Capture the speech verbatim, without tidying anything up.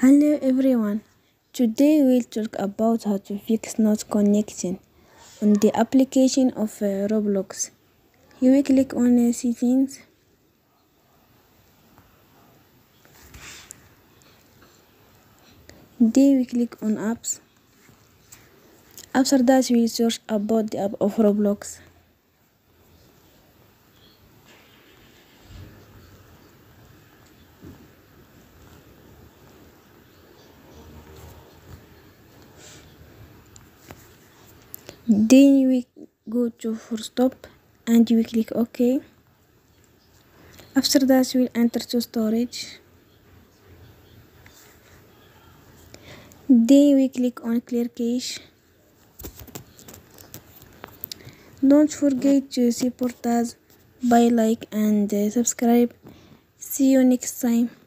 Hello everyone, today we'll talk about how to fix not connecting on the application of uh, Roblox. Here we click on uh, settings. Then we click on apps. After that we search about the app of Roblox. Then we go to for stop and we click OK. After that we'll enter to storage. Then we click on clear cache. Don't forget to support us by like and subscribe. See you next time.